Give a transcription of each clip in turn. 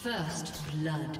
First blood.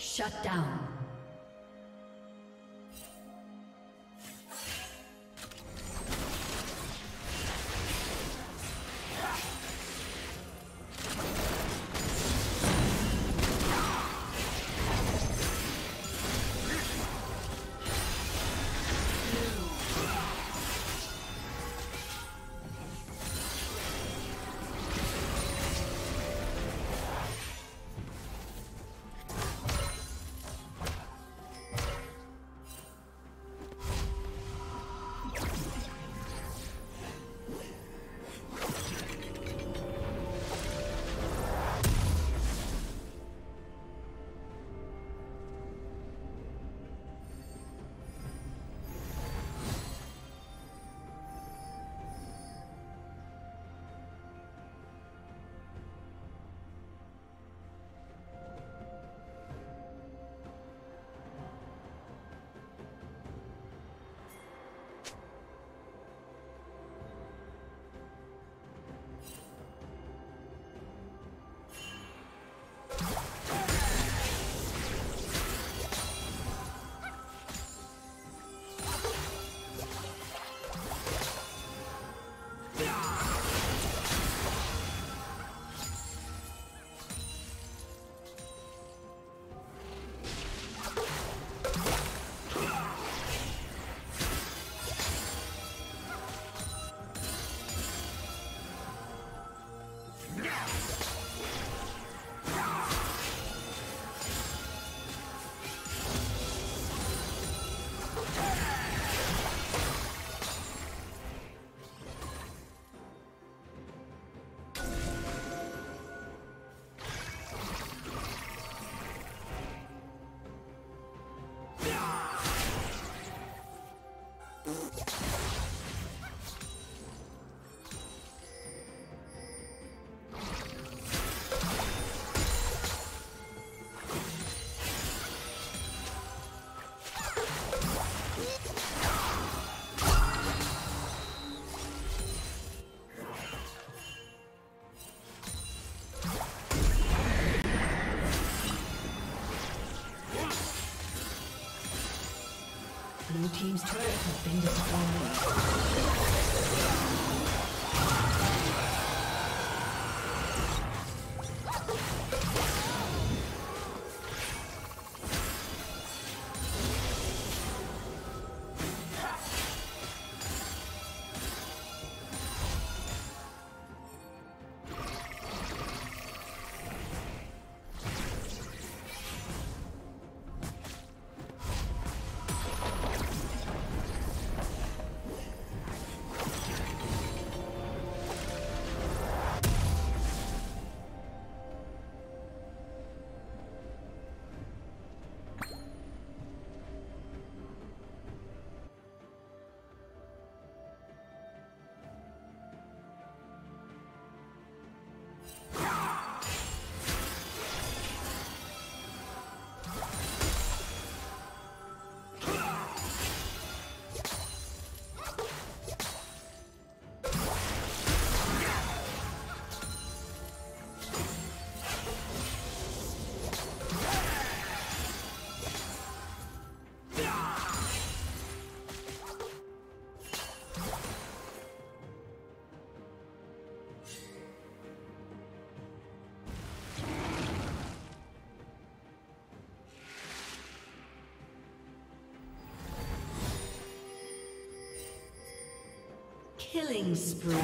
Shut down. Blue team's turret has been destroyed. Killing spree.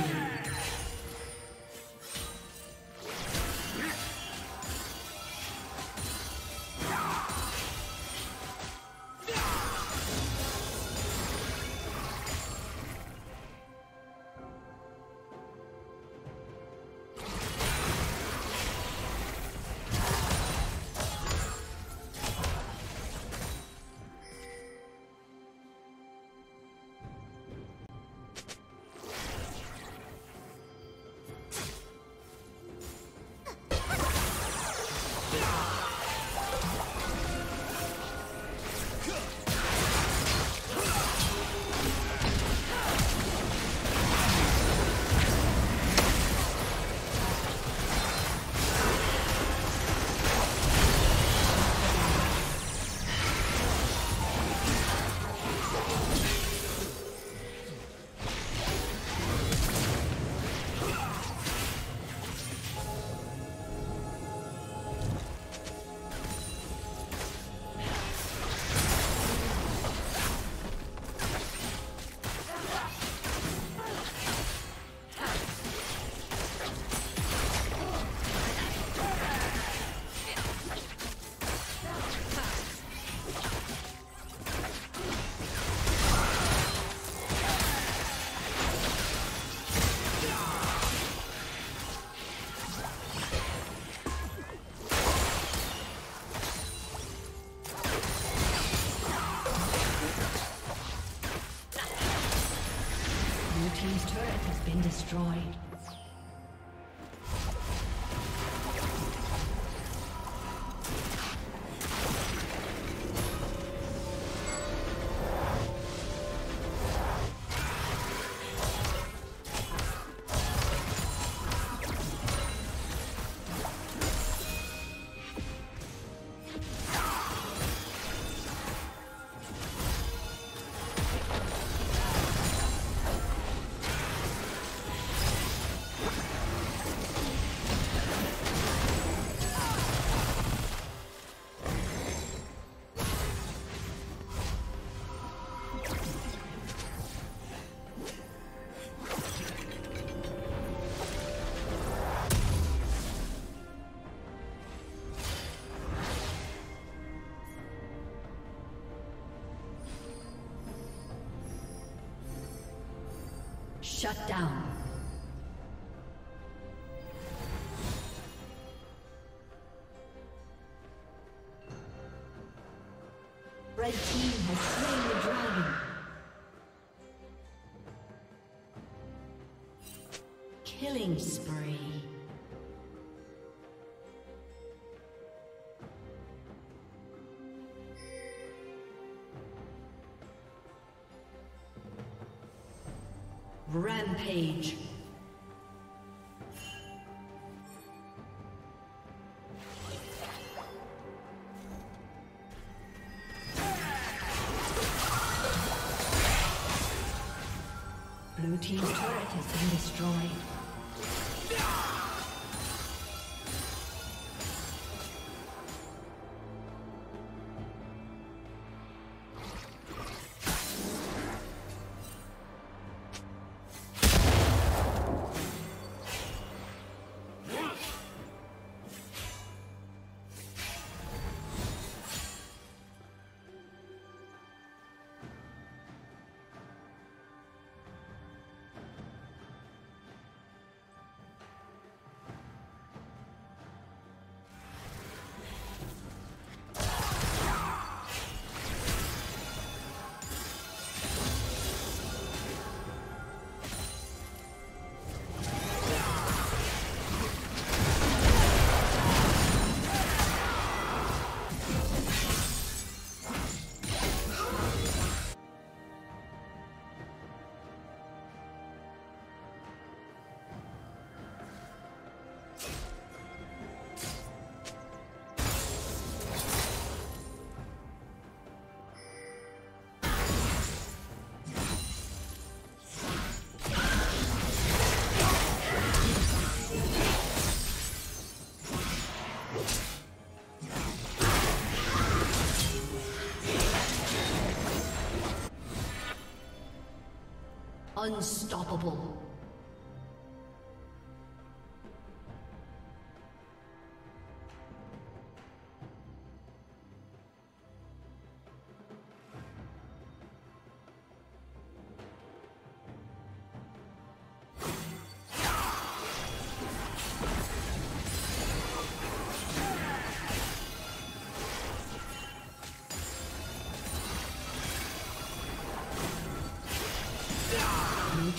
Destroyed. Shut down. Red team has slain the dragon. Killing spree. Rampage. team's turret has been destroyed. Unstoppable.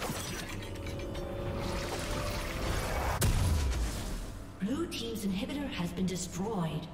Blue team's turret has been destroyed. Blue team's inhibitor has been destroyed.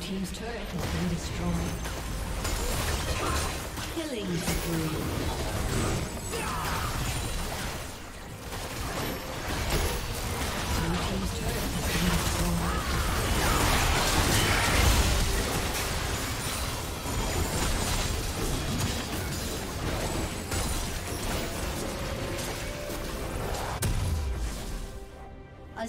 Team's turret has been destroyed. Killing spree. Blue team's turret has been destroyed. A